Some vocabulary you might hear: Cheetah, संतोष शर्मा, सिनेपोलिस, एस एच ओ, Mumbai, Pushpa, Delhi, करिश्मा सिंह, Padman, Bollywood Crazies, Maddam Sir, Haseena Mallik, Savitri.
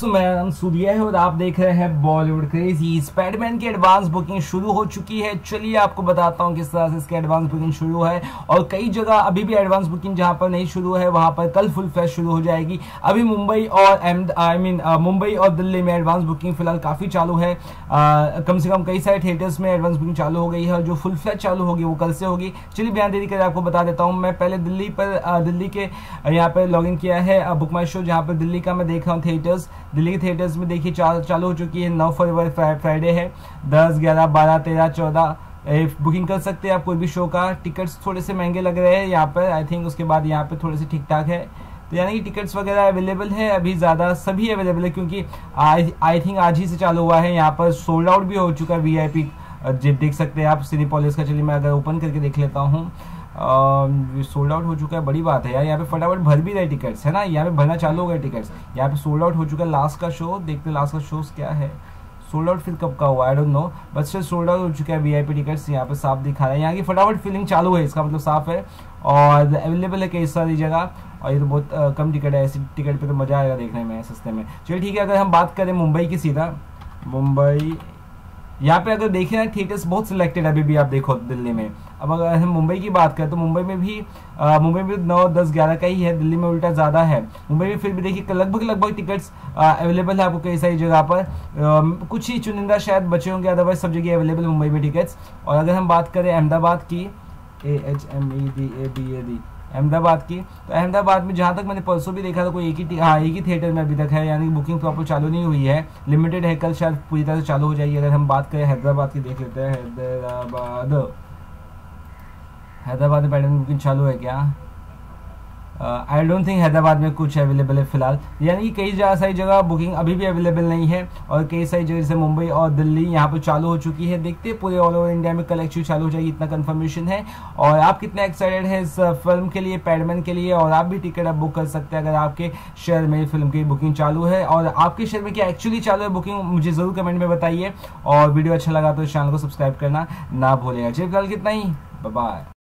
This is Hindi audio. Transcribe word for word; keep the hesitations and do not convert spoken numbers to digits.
So, मेरा नाम सूर्या है और आप देख रहे हैं बॉलीवुड क्रेजी स्पाइडरमैन की एडवांस बुकिंग शुरू हो चुकी है। चलिए आपको बताता हूँ किस तरह से इसकी एडवांस बुकिंग शुरू है। और कई जगह अभी भी एडवांस बुकिंग जहाँ पर नहीं शुरू है वहाँ पर कल फुल फ्लैश शुरू हो जाएगी। अभी मुंबई और आई मीन मुंबई और दिल्ली में एडवांस बुकिंग फिलहाल काफ़ी चालू है। आ, कम से कम कई सारे थिएटर्स में एडवांस बुकिंग चालू हो गई है और जो फुल फ्लैश चालू होगी वो कल से होगी। चलिए बिना देरी कर आपको बता देता हूँ। मैं पहले दिल्ली पर दिल्ली के यहाँ पर लॉग इन किया है बुक माई शो, जहाँ पर दिल्ली का मैं देख रहा हूँ थिएटर्स। दिल्ली के थिएटर्स में देखिए चाल चालू हो चुकी है। नौ फरवरी फ्राइडे है, दस ग्यारह बारह तेरह चौदह बुकिंग कर सकते हैं आप कोई भी शो का। टिकट्स थोड़े से महंगे लग रहे हैं यहाँ पर, आई थिंक उसके बाद यहाँ पे थोड़े से ठीक ठाक है। तो यानी कि टिकट्स वगैरह अवेलेबल है अभी, ज़्यादा सभी अवेलेबल है क्योंकि आई थिंक आज ही से चालू हुआ है। यहाँ पर सोल्ड आउट भी हो चुका है वी आई पी, देख सकते हैं आप सिनेपोलिस का। चलिए मैं अगर ओपन करके देख लेता हूँ। सोल्ड uh, आउट हो चुका है, बड़ी बात है यार। यहाँ पे फटाफट भर भी रहे टिकट्स, है ना। यहाँ पे भरना चालू हो गए टिकट्स। यहाँ पे सोल्ड आउट हो चुका है। लास्ट का शो देखते हैं, लास्ट का शोज क्या है। सोल्ड आउट फिर कब का हुआ आई डोंट नो, बट फिर सोल्ड आउट हो चुका है वीआईपी टिकट्स। यहाँ पे साफ दिखा रहा है, यहाँ की फटाफट फीलिंग चालू है, इसका मतलब साफ है और अवेलेबल है कई सारी जगह। और ये तो बहुत आ, कम टिकट है, ऐसी टिकट पर तो मज़ा आएगा देखने में सस्ते में। चलिए ठीक है। अगर हम बात करें मुंबई की, सीधा मुंबई यहाँ पे अगर देखें ना थिएटर्स बहुत सिलेक्टेड अभी भी आप देखो दिल्ली में। अब अगर हम मुंबई की बात करें तो मुंबई में भी आ, मुंबई में नौ दस ग्यारह का ही है, दिल्ली में उल्टा ज़्यादा है। मुंबई में फिर भी देखिए लगभग लगभग टिकट्स अवेलेबल है आपको कई सारी जगह पर। आ, कुछ ही चुनिंदा शायद बचे होंगे, अदरवाइज सब जगह अवेलेबल मुंबई में टिकट्स। और अगर हम बात करें अहमदाबाद की, A H M E D A B A D Ahmedabad की, तो अहमदाबाद में जहाँ तक मैंने परसों भी देखा था कोई एक ही हाँ एक ही थिएटर में अभी तक है, यानी बुकिंग प्रॉपर चालू नहीं हुई है, लिमिटेड है। कल शायद पूरी तरह से चालू हो जाएगी। अगर हम बात करें हैदराबाद की, देख लेते हैं हैदराबाद हैदराबाद में पैटर्न बुकिंग चालू है क्या। आई डोंट थिंक हैदराबाद में कुछ अवेलेबल है फिलहाल, यानी कि कई जगह सारी जगह बुकिंग अभी भी अवेलेबल नहीं है। और कई सारी जगह जैसे मुंबई और दिल्ली यहाँ पर चालू हो चुकी है। देखते हैं पूरे ऑल ओवर इंडिया में कल एक्चुअली चालू हो जाएगी, इतना कंफर्मेशन है। और आप कितने एक्साइटेड हैं इस फिल्म के लिए, पैडमैन के लिए। और आप भी टिकट आप बुक कर सकते हैं अगर आपके शहर में फिल्म की बुकिंग चालू है। और आपके शहर में क्या एक्चुअली चालू है बुकिंग, मुझे ज़रूर कमेंट में बताइए। और वीडियो अच्छा लगा तो इस चैनल को सब्सक्राइब करना ना भूलेगा। चलिए फिलहाल कितना ही, बाय बाय।